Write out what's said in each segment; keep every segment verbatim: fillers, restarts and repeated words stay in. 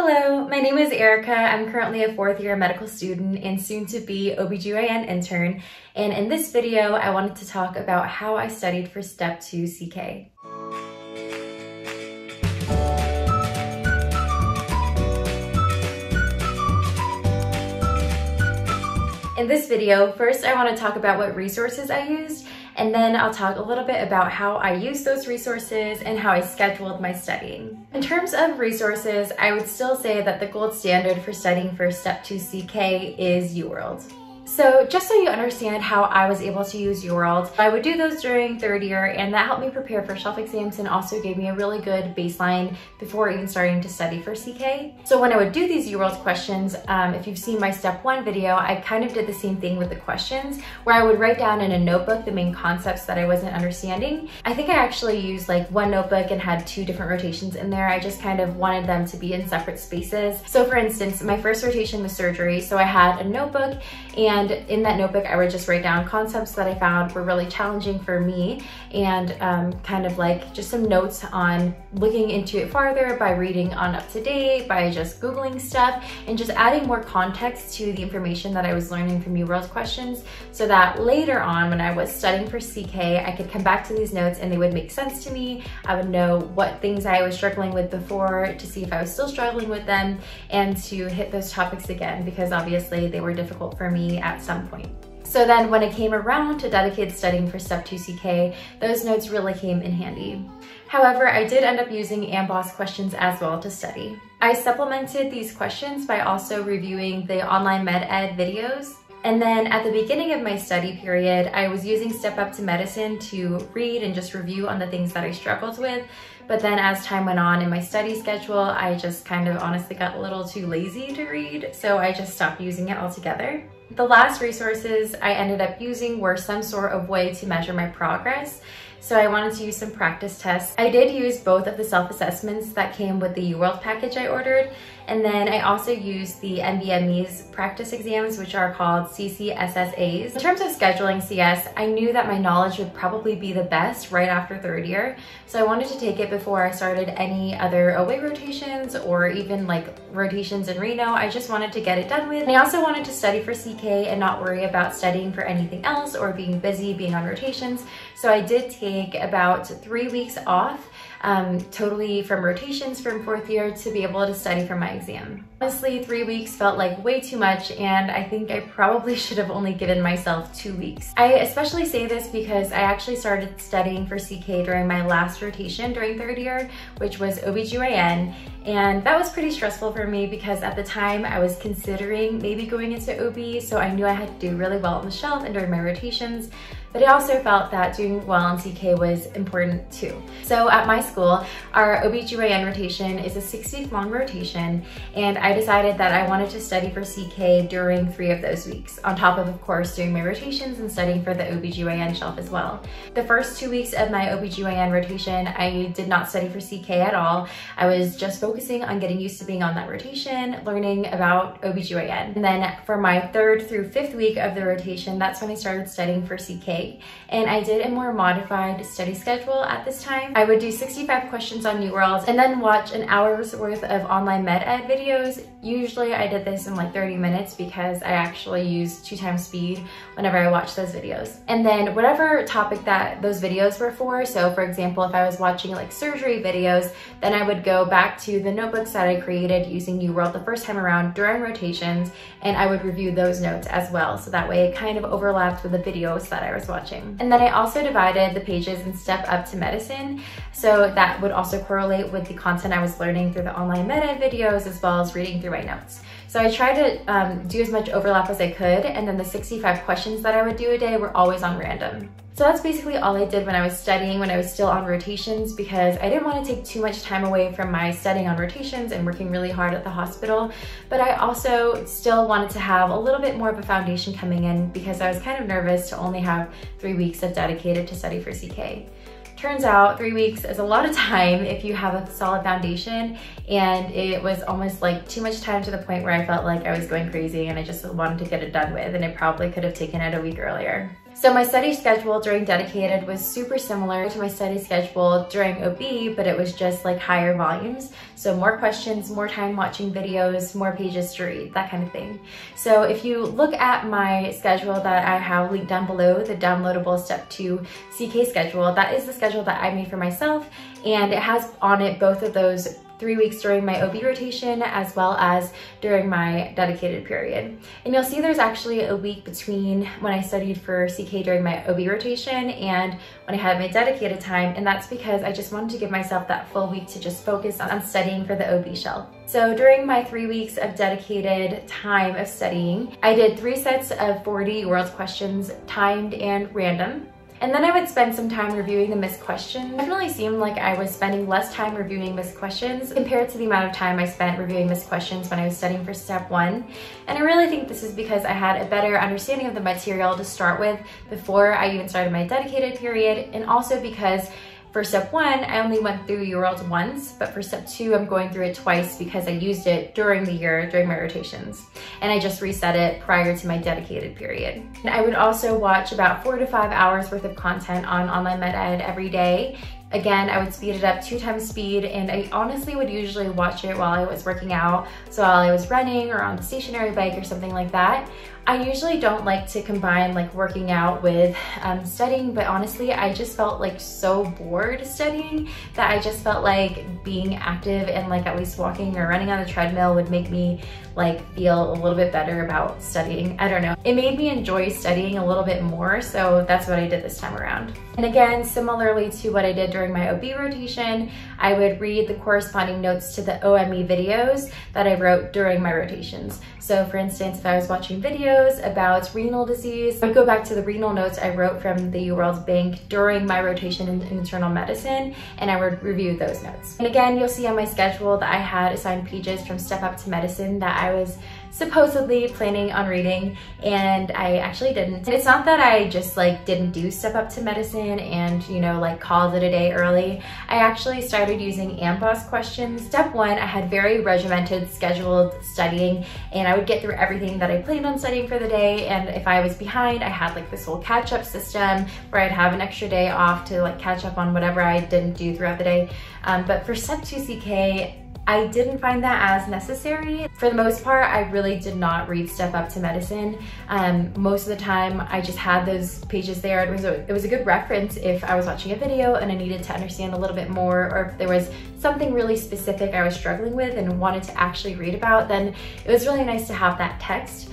Hello, my name is Erica. I'm currently a fourth year medical student and soon to be O B G Y N intern. And in this video, I wanted to talk about how I studied for Step two C K. In this video, first I want to talk about what resources I used, and then I'll talk a little bit about how I used those resources and how I scheduled my studying. In terms of resources, I would still say that the gold standard for studying for Step two C K is UWorld. So just so you understand how I was able to use UWorld, I would do those during third year, and that helped me prepare for shelf exams and also gave me a really good baseline before even starting to study for C K. So when I would do these UWorld questions, um, if you've seen my Step One video, I kind of did the same thing with the questions where I would write down in a notebook the main concepts that I wasn't understanding. I think I actually used like one notebook and had two different rotations in there. I just kind of wanted them to be in separate spaces. So for instance, my first rotation was surgery, so I had a notebook, and And in that notebook, I would just write down concepts that I found were really challenging for me and um, kind of like just some notes on looking into it farther by reading on Up to Date, by just Googling stuff, and just adding more context to the information that I was learning from UWorld questions so that later on when I was studying for C K, I could come back to these notes and they would make sense to me. I would know what things I was struggling with before to see if I was still struggling with them and to hit those topics again, because obviously they were difficult for me at some point. So then when it came around to dedicated studying for Step two C K, those notes really came in handy. However, I did end up using AMBOSS questions as well to study. I supplemented these questions by also reviewing the Online Med Ed videos. And then at the beginning of my study period, I was using Step Up to Medicine to read and just review on the things that I struggled with. But then as time went on in my study schedule, I just kind of honestly got a little too lazy to read, so I just stopped using it altogether. The last resources I ended up using were some sort of way to measure my progress. So I wanted to use some practice tests. I did use both of the self-assessments that came with the UWorld package I ordered, and then I also used the N B M Es practice exams, which are called C C S S As. In terms of scheduling C S, I knew that my knowledge would probably be the best right after third year, so I wanted to take it before I started any other away rotations or even like rotations in Reno. I just wanted to get it done with. And I also wanted to study for C K and not worry about studying for anything else or being busy, being on rotations, so I did take about three weeks off um, totally from rotations from fourth year to be able to study for my exam. Honestly, three weeks felt like way too much, and I think I probably should have only given myself two weeks. I especially say this because I actually started studying for C K during my last rotation during third year, which was O B G Y N, and that was pretty stressful for me because at the time I was considering maybe going into O B, so I knew I had to do really well on the shelf and during my rotations, but I also felt that doing well in C K was important too. So at my school, our O B G Y N rotation is a six-week long rotation, and I decided that I wanted to study for C K during three of those weeks, on top of, of course, doing my rotations and studying for the O B G Y N shelf as well. The first two weeks of my O B G Y N rotation, I did not study for C K at all. I was just focusing on getting used to being on that rotation, learning about O B G Y N. And then for my third through fifth week of the rotation, that's when I started studying for C K. And I did a more modified study schedule at this time. I would do sixty-five questions on UWorld and then watch an hour's worth of online med ed videos. Usually I did this in like thirty minutes because I actually used two times speed whenever I watched those videos. And then whatever topic that those videos were for, so for example, if I was watching like surgery videos, then I would go back to the notebooks that I created using UWorld the first time around during rotations, and I would review those notes as well. So that way it kind of overlapped with the videos that I was watching. And then I also divided the pages in Step Up to Medicine, so that would also correlate with the content I was learning through the online med ed videos as well as reading through my notes. So I tried to um, do as much overlap as I could, and then the sixty-five questions that I would do a day were always on random. So that's basically all I did when I was studying when I was still on rotations, because I didn't want to take too much time away from my studying on rotations and working really hard at the hospital, but I also still wanted to have a little bit more of a foundation coming in because I was kind of nervous to only have three weeks of dedicated to study for C K. Turns out three weeks is a lot of time if you have a solid foundation, and it was almost like too much time to the point where I felt like I was going crazy and I just wanted to get it done with, and I probably could have taken it a week earlier. So my study schedule during dedicated was super similar to my study schedule during O B, but it was just like higher volumes. So more questions, more time watching videos, more pages to read, that kind of thing. So if you look at my schedule that I have linked down below, the downloadable Step two C K schedule, that is the schedule that I made for myself. And it has on it both of those three weeks during my O B rotation as well as during my dedicated period. And you'll see there's actually a week between when I studied for C K during my O B rotation and when I had my dedicated time, and that's because I just wanted to give myself that full week to just focus on studying for the O B shelf. So during my three weeks of dedicated time of studying, I did three sets of forty world questions, timed and random. And then I would spend some time reviewing the missed questions. It definitely seemed like I was spending less time reviewing missed questions compared to the amount of time I spent reviewing missed questions when I was studying for step one. And I really think this is because I had a better understanding of the material to start with before I even started my dedicated period, and also because for step one, I only went through UWorld once, but for step two, I'm going through it twice because I used it during the year, during my rotations. And I just reset it prior to my dedicated period. And I would also watch about four to five hours worth of content on online med ed every day. Again, I would speed it up two times speed, and I honestly would usually watch it while I was working out. So while I was running or on the stationary bike or something like that. I usually don't like to combine like working out with um, studying, but honestly, I just felt like so bored studying that I just felt like being active and like at least walking or running on the treadmill would make me like feel a little bit better about studying. I don't know. It made me enjoy studying a little bit more, so that's what I did this time around. And again, similarly to what I did during my O B rotation, I would read the corresponding notes to the O M E videos that I wrote during my rotations. So for instance, if I was watching videos about renal disease, I would go back to the renal notes I wrote from the UWorld Bank during my rotation in internal medicine, and I would review those notes. And again, you'll see on my schedule that I had assigned pages from Step Up to Medicine that I was supposedly planning on reading, and I actually didn't. It's not that I just like didn't do Step Up to Medicine and, you know, like called it a day early. I actually started using AMBOSS questions. Step one, I had very regimented scheduled studying, and I would get through everything that I planned on studying for the day, and if I was behind, I had like this whole catch-up system where I'd have an extra day off to like catch up on whatever I didn't do throughout the day. Um, but for Step two C K, I didn't find that as necessary. For the most part, I really did not read Step Up to Medicine. Um, most of the time, I just had those pages there. It was, a, it was a good reference if I was watching a video and I needed to understand a little bit more, or if there was something really specific I was struggling with and wanted to actually read about, then it was really nice to have that text.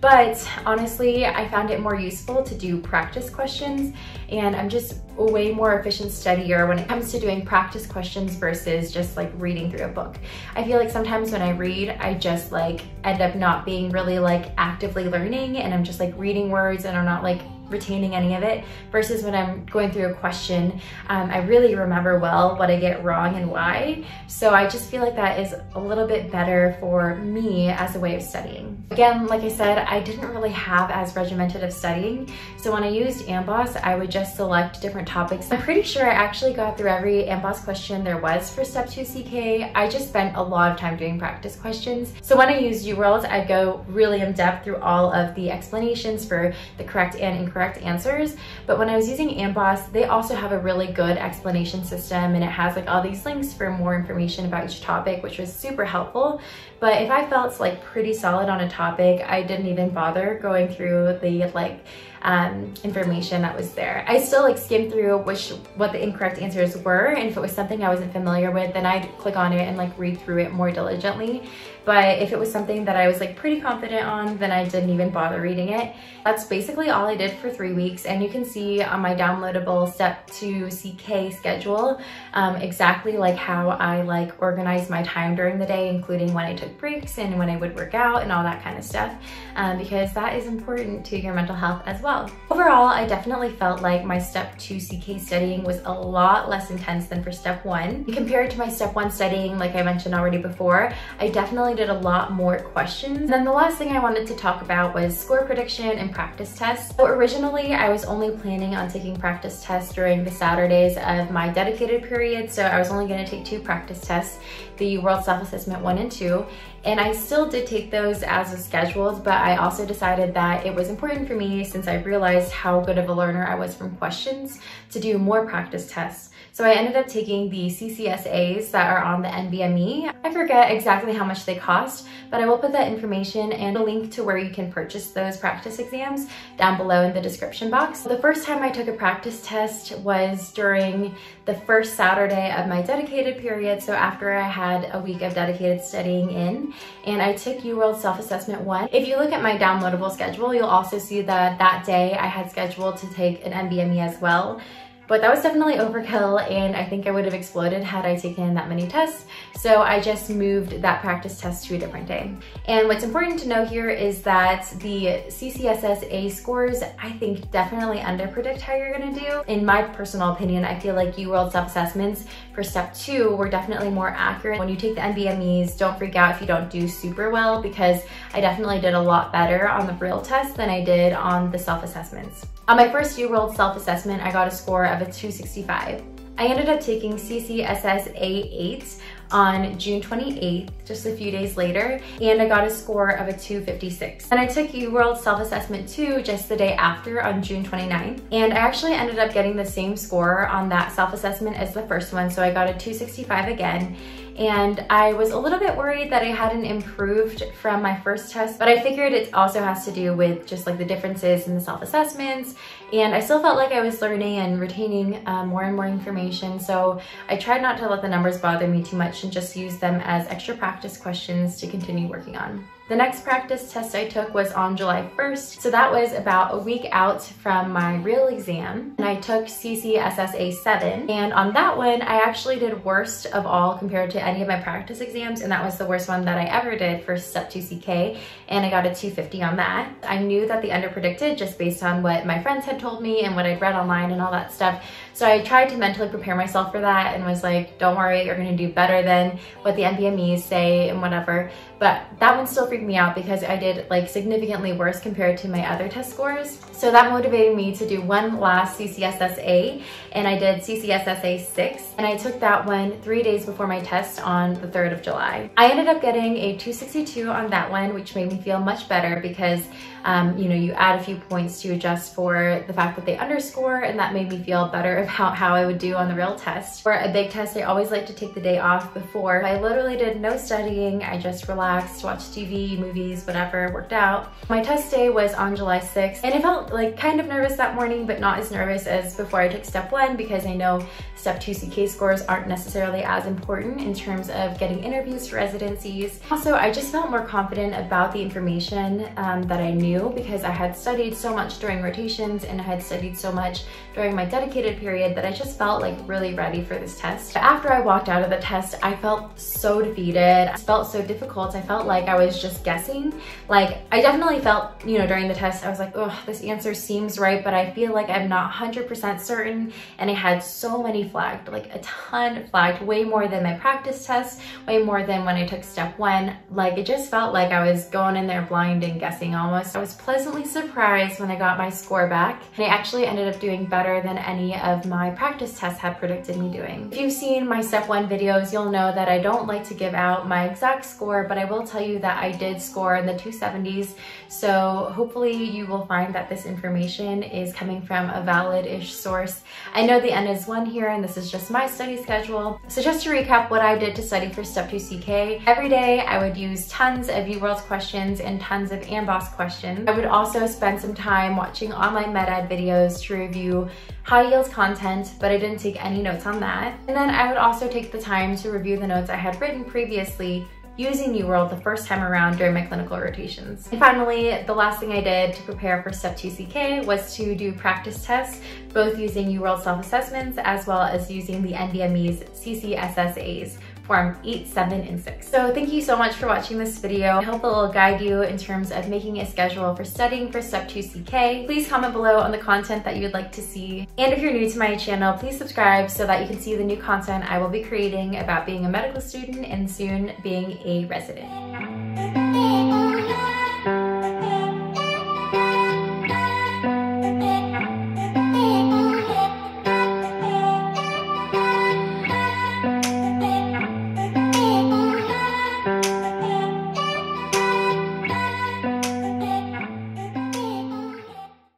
But honestly, I found it more useful to do practice questions, and I'm just a way more efficient studier when it comes to doing practice questions versus just like reading through a book. I feel like sometimes when I read, I just like end up not being really like actively learning, and I'm just like reading words and I'm not like retaining any of it, versus when I'm going through a question, um, I really remember well what I get wrong and why. So I just feel like that is a little bit better for me as a way of studying. Again, like I said, I didn't really have as regimented of studying. So when I used AMBOSS, I would just select different topics. I'm pretty sure I actually got through every AMBOSS question there was for Step two C K. I just spent a lot of time doing practice questions. So when I used UWorld, I'd go really in depth through all of the explanations for the correct and incorrect correct answers. But when I was using AMBOSS, they also have a really good explanation system, and it has like all these links for more information about each topic, which was super helpful. But if I felt like pretty solid on a topic, I didn't even bother going through the like um, information that was there. I still like skimmed through which what the incorrect answers were, and if it was something I wasn't familiar with, then I'd click on it and like read through it more diligently. But if it was something that I was like pretty confident on, then I didn't even bother reading it. That's basically all I did for three weeks. And you can see on my downloadable Step two C K schedule um, exactly like how I like organized my time during the day, including when I took breaks and when I would work out and all that kind of stuff, um, because that is important to your mental health as well. Overall, I definitely felt like my Step two C K studying was a lot less intense than for Step one. Compared to my Step one studying, like I mentioned already before, I definitely did a lot more questions. And then the last thing I wanted to talk about was score prediction and practice tests. So originally, I was only planning on taking practice tests during the Saturdays of my dedicated period, so I was only going to take two practice tests, the World Self-Assessment one and two. And I still did take those as scheduled, but I also decided that it was important for me, since I I realized how good of a learner I was from questions to do more practice tests. So I ended up taking the C C S S A s that are on the N B M E. I forget exactly how much they cost, but I will put that information and a link to where you can purchase those practice exams down below in the description box. The first time I took a practice test was during the first Saturday of my dedicated period, so after I had a week of dedicated studying in, and I took UWorld Self-Assessment one. If you look at my downloadable schedule, you'll also see that that day I had scheduled to take an N B M E as well. But that was definitely overkill, and I think I would have exploded had I taken that many tests. So I just moved that practice test to a different day. And what's important to know here is that the C C S S A scores, I think, definitely underpredict how you're gonna do. In my personal opinion, I feel like UWorld self-assessments for step two were definitely more accurate. When you take the N B M Es, don't freak out if you don't do super well, because I definitely did a lot better on the real test than I did on the self-assessments. On my first UWorld self-assessment, I got a score of a two sixty-five. I ended up taking C C S S S A eight on June twenty-eighth, just a few days later, and I got a score of a two fifty-six. And I took UWorld Self-Assessment two just the day after on June twenty-ninth, and I actually ended up getting the same score on that self-assessment as the first one, so I got a two sixty-five again. And I was a little bit worried that I hadn't improved from my first test, but I figured it also has to do with just like the differences in the self-assessments, and I still felt like I was learning and retaining um, more and more information, so I tried not to let the numbers bother me too much and just use them as extra practice questions to continue working on. The next practice test I took was on July first, so that was about a week out from my real exam, and I took C C S S A seven, and on that one I actually did worst of all compared to any of my practice exams, and that was the worst one that I ever did for Step two C K, and I got a two fifty on that. I knew that they underpredicted just based on what my friends had told me and what I'd read online and all that stuff, so I tried to mentally prepare myself for that and was like, don't worry, you're going to do better than what the N B M Es say and whatever, but that one still freaked me out because I did like significantly worse compared to my other test scores. So that motivated me to do one last C C S S A, and I did C C S S A six, and I took that one three days before my test on the third of July. I ended up getting a two sixty-two on that one, which made me feel much better because um, you know, you add a few points to adjust for the fact that they underscore, and that made me feel better about how I would do on the real test. For a big test, I always like to take the day off before. I literally did no studying. I just relaxed, watched T V, movies, whatever, worked out. My test day was on July sixth, and I felt like kind of nervous that morning, but not as nervous as before I took step one, because I know step two C K scores aren't necessarily as important in terms of getting interviews for residencies. Also, I just felt more confident about the information um, that I knew, because I had studied so much during rotations and I had studied so much during my dedicated period that I just felt like really ready for this test. But after I walked out of the test, I felt so defeated. It felt so difficult. I felt like I was just guessing. Like, I definitely felt, you know, during the test, I was like, oh, this answer seems right, but I feel like I'm not one hundred percent certain. And I had so many flagged, like a ton flagged, way more than my practice test, way more than when I took step one. Like, it just felt like I was going in there blind and guessing almost. I was pleasantly surprised when I got my score back, and I actually ended up doing better than any of my practice tests had predicted me doing. If you've seen my step one videos, you'll know that I don't like to give out my exact score, but I will tell you that I did score in the two seventies, so hopefully you will find that this information is coming from a valid-ish source. I know the N is one here, and this is just my study schedule. So just to recap what I did to study for Step two C K, every day I would use tons of UWorld questions and tons of AMBOSS questions. I would also spend some time watching online med ed videos to review high-yield content, but I didn't take any notes on that. And then I would also take the time to review the notes I had written previously using UWorld the first time around during my clinical rotations. And finally, the last thing I did to prepare for Step two C K was to do practice tests, both using UWorld self-assessments as well as using the N B M Es C C S S A s. Form eight, seven, and six. So thank you so much for watching this video. I hope it will guide you in terms of making a schedule for studying for Step two C K. Please comment below on the content that you would like to see. And if you're new to my channel, please subscribe so that you can see the new content I will be creating about being a medical student and soon being a resident.